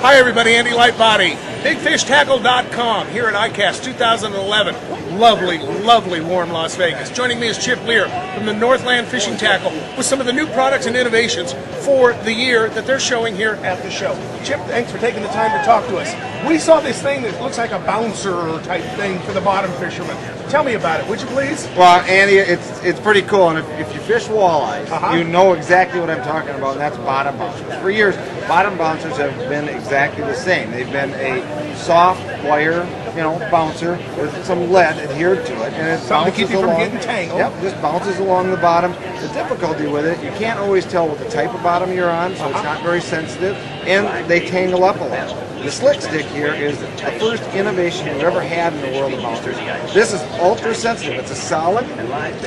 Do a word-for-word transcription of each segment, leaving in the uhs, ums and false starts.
Hi everybody, Andy Lightbody, Big Fish Tackle dot com here at I CAST two thousand eleven. Lovely, lovely warm Las Vegas. Joining me is Chip Lear from the Northland Fishing Tackle with some of the new products and innovations for the year that they're showing here at the show. Chip, thanks for taking the time to talk to us. We saw this thing that looks like a bouncer type thing for the bottom fishermen. Tell me about it, would you please? Well, Andy, it's it's pretty cool, and if, if you fish walleye, uh-huh. you know exactly what I'm talking about, and that's bottom bouncers. For years, bottom bouncers have been exactly the same. They've been a soft wire, you know, bouncer with some lead adhered to it, and it Something bounces to keep you along. From getting tangled. Yep, just bounces along the bottom. The difficulty with it, you can't always tell what the type of bottom you're on, so uh-huh. it's not very sensitive, and they tangle up a lot. The Slick Stick here is the first innovation we've ever had in the world of bouncers. This is ultra sensitive. It's a solid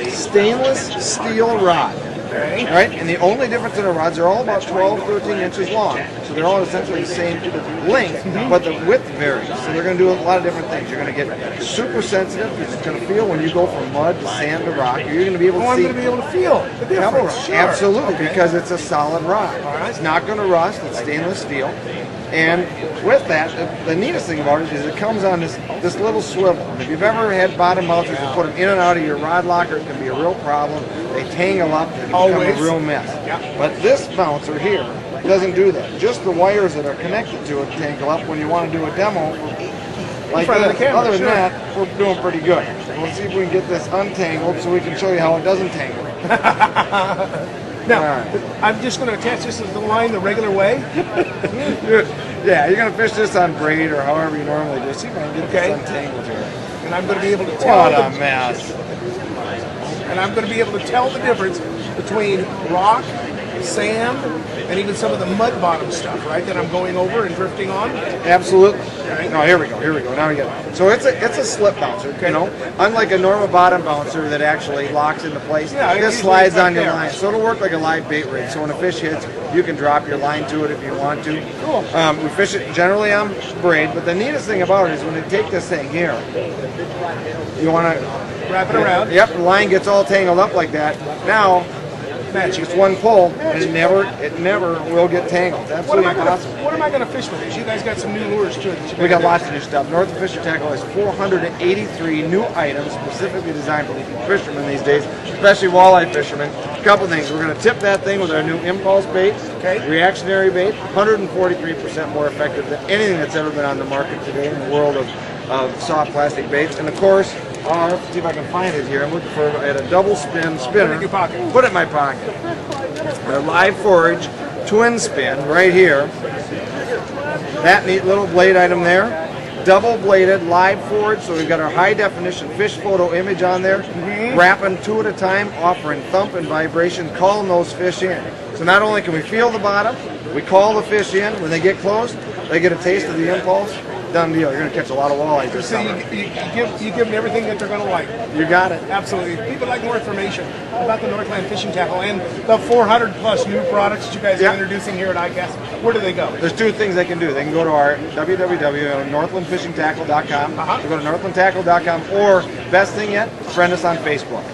stainless steel rod. Right? And the only difference in the rods, they're all about twelve, thirteen inches long. So they're all essentially the same length, but the width varies. So they're going to do a lot of different things. You're going to get super sensitive, because it's going to feel when you go from mud to sand to rock. You're going to be able to oh, see. I'm going to be able to feel the difference. Sure. Absolutely, okay. Because it's a solid rod. It's not going to rust. It's stainless steel. And with that, the, the neatest thing about it is it comes on this this little swivel. And if you've ever had bottom bouncers and put them in and out of your rod locker, it can be a real problem. They tangle up and become a real mess. Yep. But this bouncer here doesn't do that. Just the wires that are connected to it tangle up. When you want to do a demo, like that, camera, other than sure. that, we're doing pretty good. We'll see if we can get this untangled so we can show you how it doesn't tangle. Now, right. I'm just going to attach this to the line the regular way. Yeah, you're going to fish this on braid or however you normally do. See if I can get okay. this untangled here. And I'm going to be able to tell. What a mess. And I'm going to be able to tell the difference between rock, sand, and even some of the mud bottom stuff, right? That I'm going over and drifting on. Absolutely. Right. No, here we go. Here we go. Now we got it. So it's a it's a slip bouncer. You know, unlike a normal bottom bouncer that actually locks into place, yeah, this slides on your line. So it'll work like a live bait rig. So when a fish hits, you can drop your line to it if you want to. Cool. Um, we fish it generally on braid, but the neatest thing about it is when you take this thing here, you want to wrap it around. Yep. The line gets all tangled up like that. Now. Magic. It's one pole, and it never, it never will get tangled. It's absolutely what impossible. Gonna, what am I going to fish with this? You guys got some new lures too. We got lots of new stuff. Northland Fishing Tackle has four hundred eighty-three new items specifically designed for fishermen these days, especially walleye fishermen. A couple things. We're going to tip that thing with our new Impulse bait, okay. reactionary bait, one hundred forty-three percent more effective than anything that's ever been on the market today in the world of, of soft plastic baits, and of course. Uh, let's see if I can find it here. I'm looking for I had a double spin spinner. Put it in your pocket. Put it in my pocket. Our Live Forage Twin Spin right here. That neat little blade item there. Double bladed Live Forage. So we've got our high definition fish photo image on there. Mm-hmm. Wrapping two at a time, offering thump and vibration, calling those fish in. So not only can we feel the bottom, we call the fish in. When they get close, they get a taste of the impulse. Done deal. You're going to catch a lot of walleye this so summer. You, you, give, you give them everything that they're going to like. You got it. Absolutely. If people like more information about the Northland Fishing Tackle and the four hundred plus new products that you guys yep. are introducing here at I CAST, where do they go? There's two things they can do. They can go to our w w w dot northland fishing tackle dot com, uh-huh. go to northland tackle dot com, or best thing yet, friend us on Facebook.